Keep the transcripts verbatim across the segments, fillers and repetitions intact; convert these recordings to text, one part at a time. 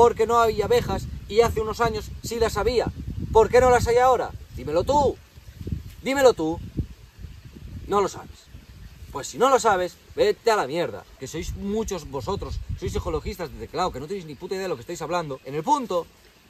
porque no había abejas y hace unos años sí las había. ¿Por qué no las hay ahora? Dímelo tú. Dímelo tú. No lo sabes. Pues si no lo sabes, vete a la mierda. Que sois muchos vosotros, sois ecologistas de teclado, que no tenéis ni puta idea de lo que estáis hablando. En el punto,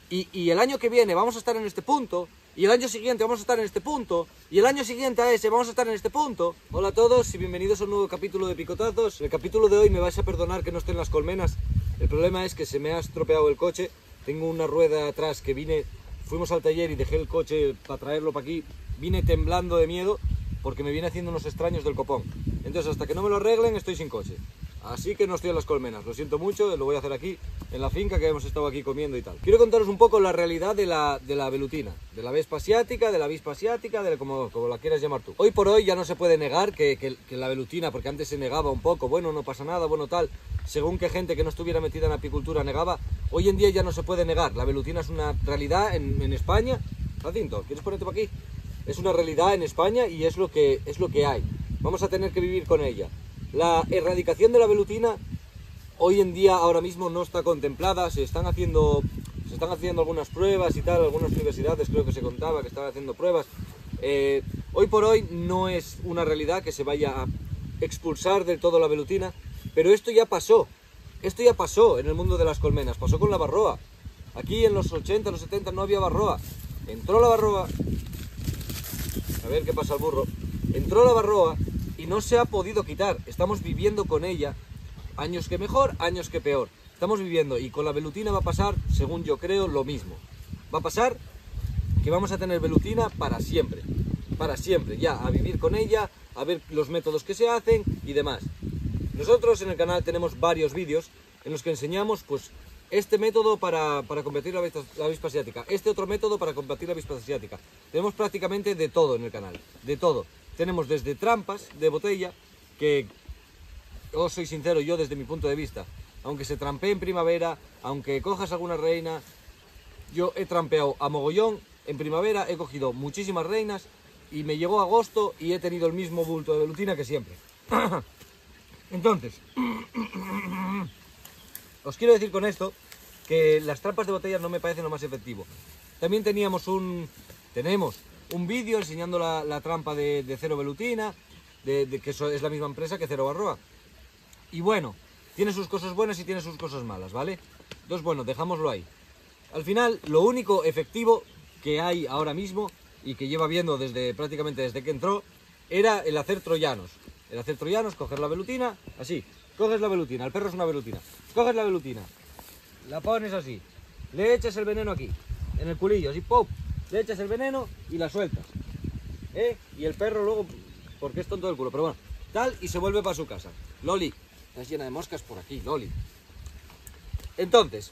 y, y el año que viene vamos a estar en este punto, y el año siguiente vamos a estar en este punto, y el año siguiente a ese vamos a estar en este punto. Hola a todos y bienvenidos a un nuevo capítulo de Picotazos. El capítulo de hoy me vais a perdonar que no estén las colmenas. El problema es que se me ha estropeado el coche. Tengo una rueda atrás que vine, fuimos al taller y dejé el coche para traerlo para aquí. Vine temblando de miedo, porque me viene haciendo unos extraños del copón. Entonces, hasta que no me lo arreglen, estoy sin coche. Así que no estoy en las colmenas, lo siento mucho, lo voy a hacer aquí, en la finca que hemos estado aquí comiendo y tal. Quiero contaros un poco la realidad de la, de la velutina, de la vespa asiática, de la avispa asiática, de la, como, como la quieras llamar tú. Hoy por hoy ya no se puede negar que, que, que la velutina, porque antes se negaba un poco, bueno, no pasa nada, bueno, tal, según que gente que no estuviera metida en apicultura negaba, hoy en día ya no se puede negar. La velutina es una realidad en, en España. Jacinto, ¿quieres ponerte para aquí? Es una realidad en España y es lo que, es lo que hay. Vamos a tener que vivir con ella. La erradicación de la velutina hoy en día, ahora mismo, no está contemplada. Se están haciendo, se están haciendo algunas pruebas y tal. Algunas universidades, creo que se contaba, que estaban haciendo pruebas. Eh, hoy por hoy no es una realidad que se vaya a expulsar del todo la velutina. Pero esto ya pasó. Esto ya pasó en el mundo de las colmenas. Pasó con la Varroa. Aquí en los ochenta, los setenta no había Varroa. Entró la Varroa... A ver qué pasa al burro. Entró la Varroa y no se ha podido quitar. Estamos viviendo con ella, años que mejor, años que peor. Estamos viviendo, y con la velutina va a pasar, según yo creo, lo mismo. Va a pasar que vamos a tener velutina para siempre. Para siempre, ya, a vivir con ella, a ver los métodos que se hacen y demás. Nosotros en el canal tenemos varios vídeos en los que enseñamos, pues... este método para, para combatir la avispa, la avispa asiática, este otro método para combatir la avispa asiática. Tenemos prácticamente de todo en el canal, de todo. Tenemos desde trampas de botella, que os soy sincero, yo desde mi punto de vista, aunque se trampee en primavera, aunque cojas alguna reina, yo he trampeado a mogollón, en primavera he cogido muchísimas reinas y me llegó agosto y he tenido el mismo bulto de velutina que siempre. Entonces... os quiero decir con esto que las trampas de botella no me parecen lo más efectivo. También teníamos un tenemos un vídeo enseñando la, la trampa de, de Cero Velutina, de, de, que es la misma empresa que Cero Barroa. Y bueno, tiene sus cosas buenas y tiene sus cosas malas, ¿vale? Entonces, bueno, dejámoslo ahí. Al final, lo único efectivo que hay ahora mismo, y que lleva viendo desde prácticamente desde que entró, era el hacer troyanos. El hacer troyanos, coger la velutina, así... Coges la velutina, el perro es una velutina. Coges la velutina, la pones así, le echas el veneno aquí, en el culillo, así, pop, le echas el veneno y la sueltas. ¿Eh? Y el perro luego, porque es tonto del culo, pero bueno, tal, y se vuelve para su casa. Loli, estás llena de moscas por aquí, Loli. Entonces,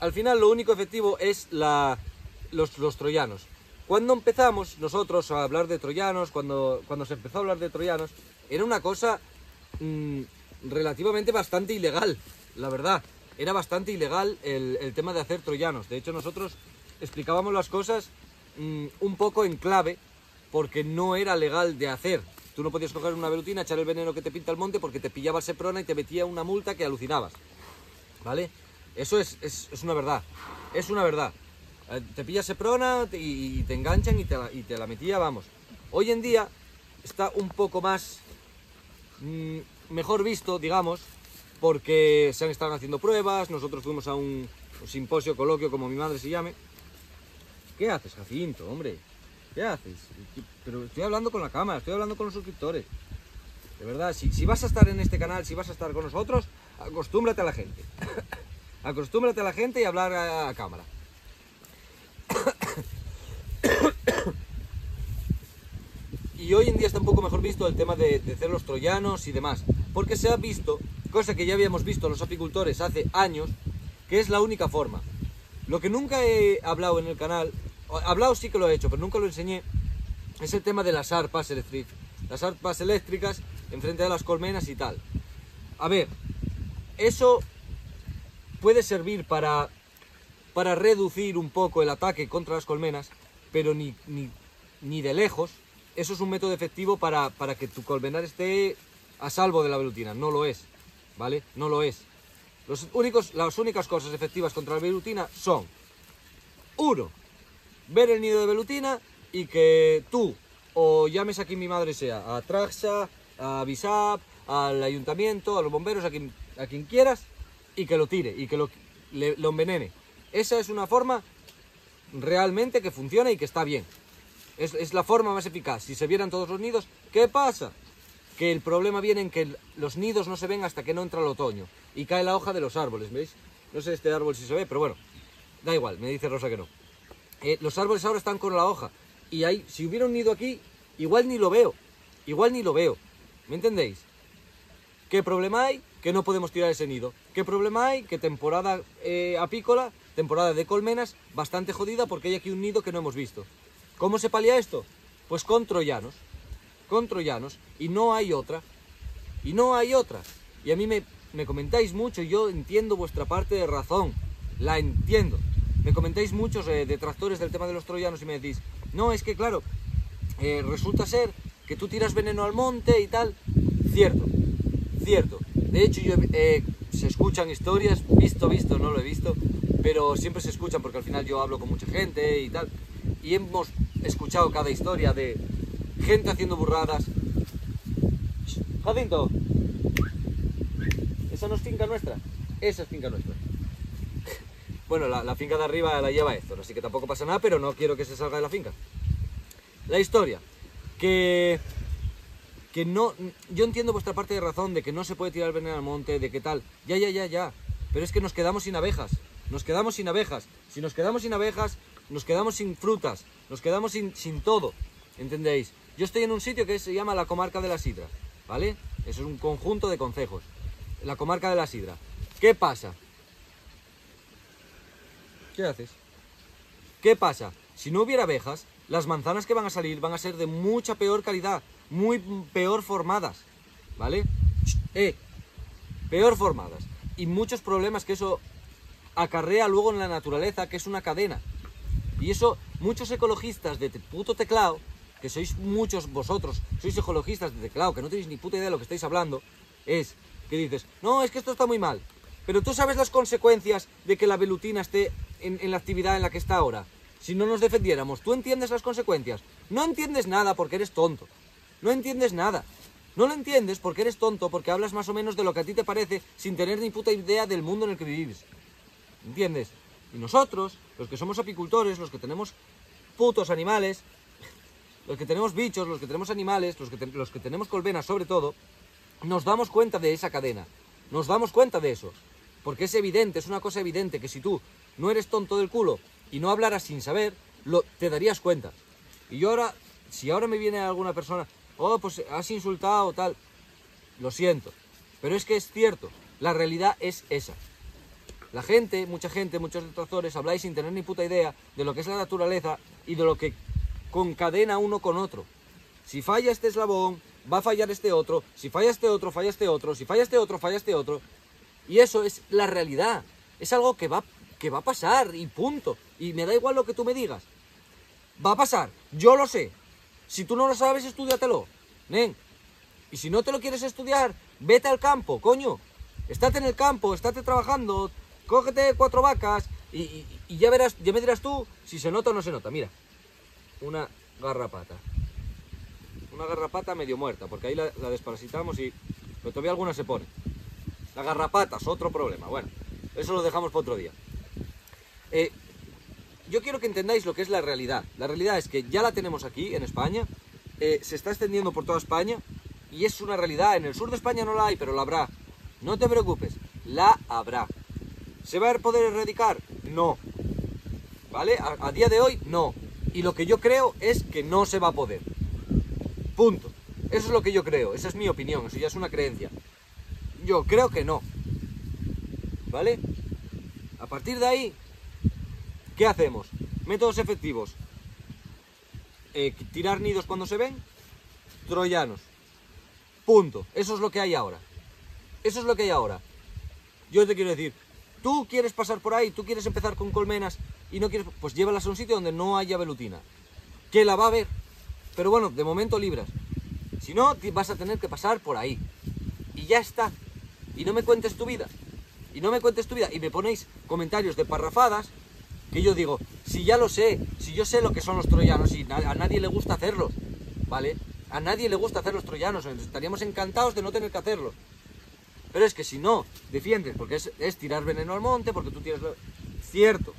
al final lo único efectivo es la, los, los troyanos. Cuando empezamos nosotros a hablar de troyanos, cuando, cuando se empezó a hablar de troyanos, era una cosa... Mmm, relativamente bastante ilegal, la verdad. Era bastante ilegal el, el tema de hacer troyanos. De hecho, nosotros explicábamos las cosas mmm, un poco en clave, porque no era legal de hacer. Tú no podías coger una velutina, echar el veneno que te pinta el monte, porque te pillaba el SEPRONA y te metía una multa que alucinabas, ¿vale? Eso es, es, es una verdad. Es una verdad. Eh, te pilla SEPRONA y, y te enganchan y te, la, y te la metía, vamos. Hoy en día está un poco más... Mmm, mejor visto, digamos, porque se han estado haciendo pruebas. Nosotros fuimos a un simposio, coloquio, como mi madre se llame. ¿Qué haces, Jacinto, hombre? ¿Qué haces? Pero estoy hablando con la cámara, estoy hablando con los suscriptores. De verdad, si, si vas a estar en este canal, si vas a estar con nosotros, acostúmbrate a la gente. Acostúmbrate a la gente y hablar a, a cámara. Y hoy en día está un poco mejor visto el tema de, de hacer los troyanos y demás, porque se ha visto, cosa que ya habíamos visto los apicultores hace años, que es la única forma. Lo que nunca he hablado en el canal, hablado sí que lo he hecho, pero nunca lo enseñé, es el tema de las arpas eléctricas, las arpas eléctricas enfrente de las colmenas y tal. A ver, eso puede servir para, para reducir un poco el ataque contra las colmenas, pero ni, ni, ni de lejos. Eso es un método efectivo para, para que tu colmenar esté a salvo de la velutina. No lo es, ¿vale? No lo es. Los únicos, las únicas cosas efectivas contra la velutina son, uno, ver el nido de velutina y que tú o llames a quien mi madre sea, a Traxa, a Bisap, al ayuntamiento, a los bomberos, a quien, a quien quieras, y que lo tire, y que lo, le, lo envenene. Esa es una forma realmente que funciona y que está bien. Es, es la forma más eficaz. Si se vieran todos los nidos, ¿qué pasa? Que el problema viene en que los nidos no se ven hasta que no entra el otoño y cae la hoja de los árboles, ¿veis? No sé este árbol si se ve, pero bueno, da igual, me dice Rosa que no. Eh, los árboles ahora están con la hoja y ahí, si hubiera un nido aquí, igual ni lo veo, igual ni lo veo, ¿me entendéis? ¿Qué problema hay? Que no podemos tirar ese nido. ¿Qué problema hay? Que temporada eh, apícola, temporada de colmenas, bastante jodida porque hay aquí un nido que no hemos visto. ¿Cómo se palia esto? Pues con troyanos. Con troyanos, y no hay otra, y no hay otra, y a mí me, me comentáis mucho, y yo entiendo vuestra parte de razón, la entiendo, me comentáis muchos eh, detractores del tema de los troyanos, y me decís, no, es que claro, eh, resulta ser que tú tiras veneno al monte y tal, cierto, cierto, de hecho yo, eh, se escuchan historias, visto, visto, no lo he visto, pero siempre se escuchan, porque al final yo hablo con mucha gente y tal, y hemos escuchado cada historia de gente haciendo burradas. Jacinto, esa no es finca nuestra. Esa es finca nuestra. Bueno, la, la finca de arriba la lleva esto, así que tampoco pasa nada, pero no quiero que se salga de la finca. La historia, que, que no, yo entiendo vuestra parte de razón de que no se puede tirar veneno al monte, de qué tal, ya, ya, ya, ya, pero es que nos quedamos sin abejas, nos quedamos sin abejas, si nos quedamos sin abejas, nos quedamos sin frutas, nos quedamos sin, sin todo, ¿entendéis? Yo estoy en un sitio que se llama La Comarca de la Sidra, ¿vale? Eso es un conjunto de concejos. La Comarca de la Sidra. ¿Qué pasa? ¿Qué haces? ¿Qué pasa? Si no hubiera abejas, las manzanas que van a salir van a ser de mucha peor calidad, muy peor formadas, ¿vale? Eh, peor formadas. Y muchos problemas que eso acarrea luego en la naturaleza, que es una cadena. Y eso, muchos ecologistas de puto teclado, que sois muchos vosotros, sois ecologistas de teclado, que no tenéis ni puta idea de lo que estáis hablando, es que dices, no, es que esto está muy mal, pero tú sabes las consecuencias de que la velutina esté en, en la actividad en la que está ahora, si no nos defendiéramos, tú entiendes las consecuencias, no entiendes nada porque eres tonto, no entiendes nada, no lo entiendes porque eres tonto, porque hablas más o menos de lo que a ti te parece, sin tener ni puta idea del mundo en el que vivís, ¿entiendes? Y nosotros, los que somos apicultores, los que tenemos putos animales, los que tenemos bichos, los que tenemos animales, los que, te, los que tenemos colmenas sobre todo, nos damos cuenta de esa cadena, nos damos cuenta de eso, porque es evidente, es una cosa evidente, que si tú no eres tonto del culo y no hablaras sin saber, lo, te darías cuenta. Y yo ahora, si ahora me viene alguna persona, oh, pues has insultado tal, lo siento, pero es que es cierto, la realidad es esa. La gente, mucha gente, muchos detractores, habláis sin tener ni puta idea de lo que es la naturaleza y de lo que concadena uno con otro. Si falla este eslabón, va a fallar este otro. Si falla este otro, falla este otro. Si falla este otro, falla este otro. Y eso es la realidad. Es algo que va, que va a pasar y punto. Y me da igual lo que tú me digas. Va a pasar. Yo lo sé. Si tú no lo sabes, estudiatelo. Nen. Y si no te lo quieres estudiar, vete al campo, coño. Estate en el campo, estate trabajando. Cógete cuatro vacas y, y, y ya verás, ya me dirás tú si se nota o no se nota. Mira, una garrapata. Una garrapata medio muerta, porque ahí la, la desparasitamos y... Pero todavía alguna se pone. La garrapata es otro problema. Bueno, eso lo dejamos para otro día. Eh, yo quiero que entendáis lo que es la realidad. La realidad es que ya la tenemos aquí, en España. Eh, se está extendiendo por toda España y es una realidad. En el sur de España no la hay, pero la habrá. No te preocupes, la habrá. ¿Se va a poder erradicar? No. ¿Vale? A, a día de hoy, no. Y lo que yo creo es que no se va a poder. Punto. Eso es lo que yo creo. Esa es mi opinión. Eso ya es una creencia. Yo creo que no. ¿Vale? A partir de ahí, ¿qué hacemos? Métodos efectivos. Eh, tirar nidos cuando se ven. Troyanos. Punto. Eso es lo que hay ahora. Eso es lo que hay ahora. Yo te quiero decir... Tú quieres pasar por ahí, tú quieres empezar con colmenas y no quieres... Pues llévalas a un sitio donde no haya velutina. Que la va a ver. Pero bueno, de momento libras. Si no, vas a tener que pasar por ahí. Y ya está. Y no me cuentes tu vida. y no me cuentes tu vida, y me ponéis comentarios de parrafadas, que yo digo, si ya lo sé, si yo sé lo que son los troyanos, y a nadie le gusta hacerlos, ¿vale? A nadie le gusta hacer los troyanos, estaríamos encantados de no tener que hacerlos. Pero es que si no defiendes, porque es, es tirar veneno al monte, porque tú tienes... Lo... Cierto,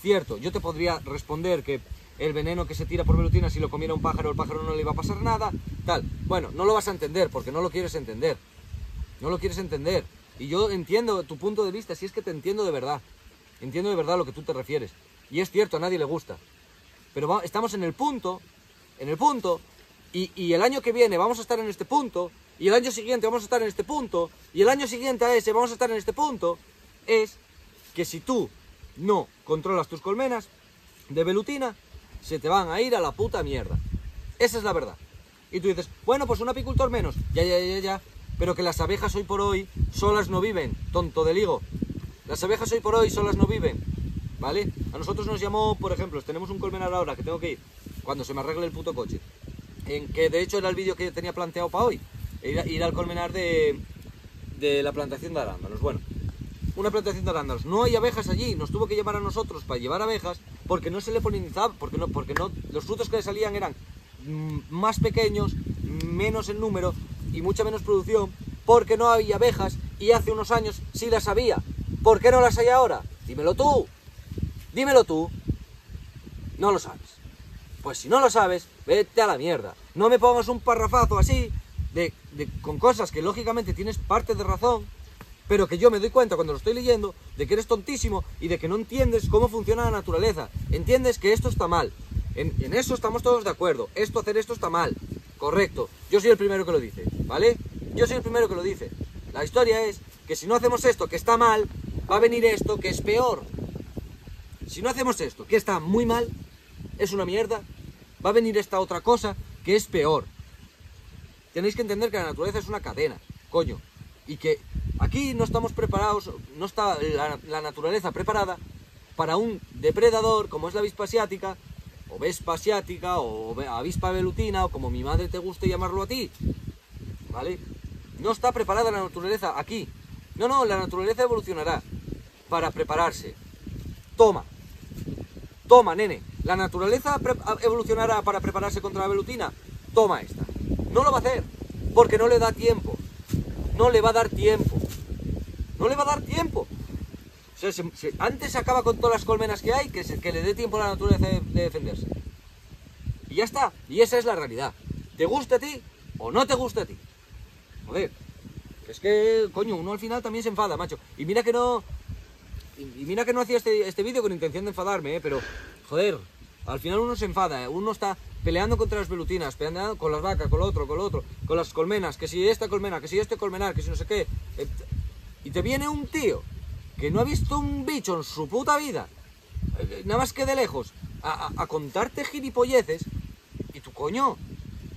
cierto, yo te podría responder que el veneno que se tira por velutina, si lo comiera un pájaro, el pájaro no le iba a pasar nada, tal. Bueno, no lo vas a entender, porque no lo quieres entender. No lo quieres entender. Y yo entiendo tu punto de vista, si es que te entiendo de verdad. Entiendo de verdad a lo que tú te refieres. Y es cierto, a nadie le gusta. Pero va, estamos en el punto, en el punto, y, y el año que viene vamos a estar en este punto... Y el año siguiente vamos a estar en este punto, y el año siguiente a ese vamos a estar en este punto, es que si tú no controlas tus colmenas de velutina, se te van a ir a la puta mierda. Esa es la verdad. Y tú dices, bueno, pues un apicultor menos. Ya, ya, ya, ya. Pero que las abejas hoy por hoy solas no viven, tonto del higo. Las abejas hoy por hoy solas no viven, ¿vale? A nosotros nos llamó, por ejemplo, tenemos un colmenar ahora que tengo que ir, cuando se me arregle el puto coche, en que de hecho era el vídeo que tenía planteado para hoy. Ir, a, ir al colmenar de, de la plantación de arándanos. Bueno, una plantación de arándanos. No hay abejas allí. Nos tuvo que llevar a nosotros para llevar abejas porque no se le polinizaba, porque no, porque no, los frutos que le salían eran más pequeños, menos en número y mucha menos producción porque no había abejas y hace unos años sí las había. ¿Por qué no las hay ahora? Dímelo tú. Dímelo tú. No lo sabes. Pues si no lo sabes, vete a la mierda. No me pongas un parrafazo así... De, de, con cosas que lógicamente tienes parte de razón, pero que yo me doy cuenta cuando lo estoy leyendo de que eres tontísimo y de que no entiendes cómo funciona la naturaleza. Entiendes que esto está mal, en, en eso estamos todos de acuerdo, esto hacer esto está mal, correcto, yo soy el primero que lo dice, ¿vale? Yo soy el primero que lo dice. La historia es que si no hacemos esto que está mal, va a venir esto que es peor. Si no hacemos esto que está muy mal, es una mierda, va a venir esta otra cosa que es peor. Tenéis que entender que la naturaleza es una cadena, coño, y que aquí no estamos preparados, no está la, la naturaleza preparada para un depredador como es la avispa asiática, o vespa asiática, o avispa velutina, o como mi madre te guste llamarlo a ti, ¿vale? No está preparada la naturaleza aquí. No, no, la naturaleza evolucionará para prepararse. Toma, toma, nene, la naturaleza evolucionará para prepararse contra la velutina, toma esta. No lo va a hacer, porque no le da tiempo. No le va a dar tiempo. No le va a dar tiempo. O sea, se, se, antes se acaba con todas las colmenas que hay, que, se, que le dé tiempo a la naturaleza de, de defenderse. Y ya está. Y esa es la realidad. ¿Te gusta a ti o no te gusta a ti? Joder. Es que, coño, uno al final también se enfada, macho. Y mira que no... Y, y mira que no hacía este, este vídeo con intención de enfadarme, ¿eh? Pero, joder, al final uno se enfada, ¿eh? Uno está... peleando contra las velutinas, peleando con las vacas, con lo otro, con lo otro, con las colmenas, que si esta colmena, que si este colmenar, que si no sé qué. Y te viene un tío que no ha visto un bicho en su puta vida, nada más que de lejos, a, a, a contarte gilipolleces, y tú, coño,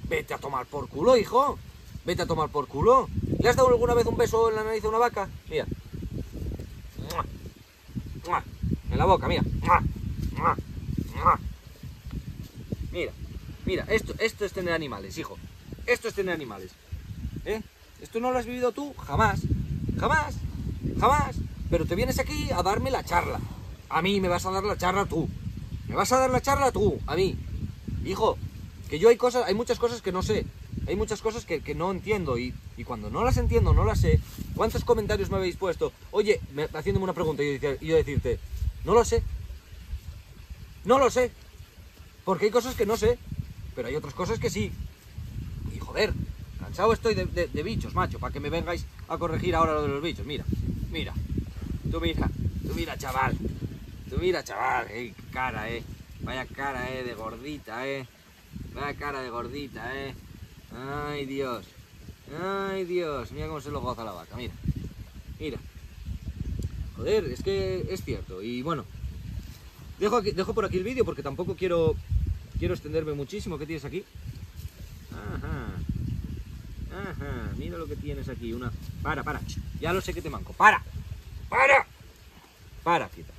vete a tomar por culo, hijo, vete a tomar por culo. ¿Le has dado alguna vez un beso en la nariz a una vaca? Mira. En la boca, mira. Mira. Mira, esto, esto es tener animales, hijo. Esto es tener animales. ¿Eh? Esto no lo has vivido tú jamás. Jamás. Jamás. Pero te vienes aquí a darme la charla. A mí me vas a dar la charla tú. Me vas a dar la charla tú, a mí. Hijo, que yo hay cosas, hay muchas cosas que no sé. Hay muchas cosas que, que no entiendo. Y, y cuando no las entiendo, no las sé. ¿Cuántos comentarios me habéis puesto? Oye, me, haciéndome una pregunta y yo, y yo decirte, no lo sé. No lo sé. Porque hay cosas que no sé. Pero hay otras cosas que sí. Y joder, cansado estoy de, de, de bichos, macho, para que me vengáis a corregir ahora lo de los bichos. Mira, mira, tú mira, tú mira, chaval, tú mira, chaval, ey, cara, eh, vaya cara, eh, de gordita, eh, vaya cara de gordita, eh, ay Dios, ay Dios, mira cómo se lo goza la vaca, mira, mira, joder, es que es cierto. Y bueno, dejo, aquí, dejo por aquí el vídeo porque tampoco quiero... Quiero extenderme muchísimo. ¿Qué tienes aquí? Ajá. Ajá. Mira lo que tienes aquí. Una... Para, para. Ya lo sé que te manco. Para. Para. Para, quieta.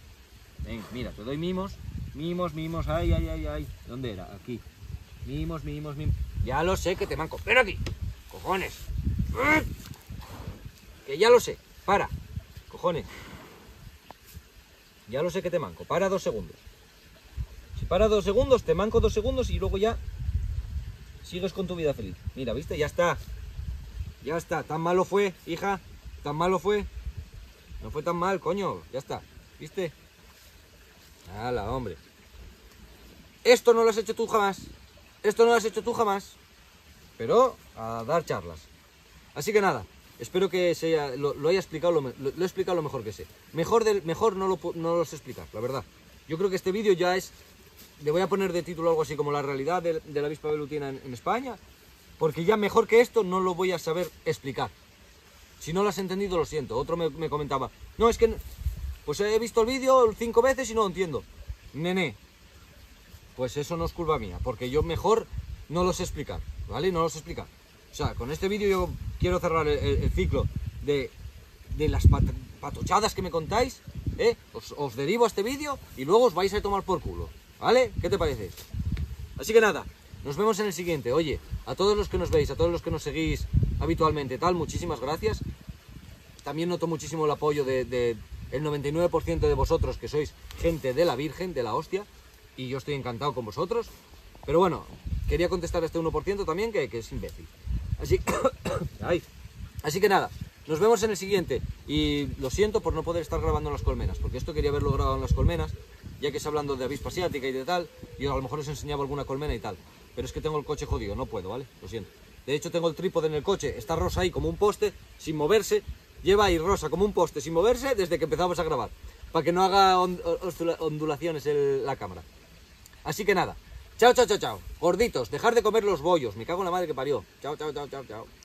Venga, mira, te doy mimos. Mimos, mimos. Ay, ay, ay, ay. ¿Dónde era? Aquí. Mimos, mimos, mimos. Ya lo sé que te manco. Ven aquí. Cojones. Que ya lo sé. Para. cojones. Ya lo sé que te manco. Para dos segundos. Si para dos segundos, te manco dos segundos y luego ya sigues con tu vida feliz. Mira, ¿viste? Ya está. Ya está. Tan malo fue, hija. Tan malo fue. No fue tan mal, coño. Ya está. ¿Viste? ¡Hala, hombre! Esto no lo has hecho tú jamás. Esto no lo has hecho tú jamás. Pero a dar charlas. Así que nada. Espero que sea, lo, lo haya explicado, lo, lo, lo he explicado lo mejor que sé. Mejor, del, mejor no, lo, no lo sé explicar, la verdad. Yo creo que este vídeo ya es... Le voy a poner de título algo así como la realidad de, de la vespa velutina en, en España. Porque ya mejor que esto no lo voy a saber explicar. Si no lo has entendido, lo siento. Otro me, me comentaba... No, es que... Pues he visto el vídeo cinco veces y no lo entiendo. Nene. Pues eso no es culpa mía. Porque yo mejor no lo sé explicar, ¿vale? No lo sé explicar. O sea, con este vídeo yo quiero cerrar el, el, el ciclo de, de las pat, patochadas que me contáis, ¿eh? Os, os derivo a este vídeo y luego os vais a tomar por culo, ¿vale? ¿Qué te parece? Así que nada, nos vemos en el siguiente. Oye, a todos los que nos veis, a todos los que nos seguís habitualmente, tal, muchísimas gracias. También noto muchísimo el apoyo de, de el noventa y nueve por ciento de vosotros, que sois gente de la Virgen, de la hostia, y yo estoy encantado con vosotros. Pero bueno, quería contestar a este uno por ciento también, que, que es imbécil. Así, ay. Así que nada, nos vemos en el siguiente. Y lo siento por no poder estar grabando en las colmenas, porque esto quería haberlo grabado en las colmenas, ya que es hablando de avispa asiática y de tal. Yo a lo mejor os enseñaba alguna colmena y tal. Pero es que tengo el coche jodido, no puedo, ¿vale? Lo siento. De hecho tengo el trípode en el coche. Está Rosa ahí como un poste, sin moverse. Lleva ahí Rosa como un poste, sin moverse, desde que empezamos a grabar. Para que no haga on, ondulaciones el, la cámara. Así que nada. Chao, chao, chao, chao. Gorditos, dejar de comer los bollos. Me cago en la madre que parió. Chao, chao, chao, chao, chao.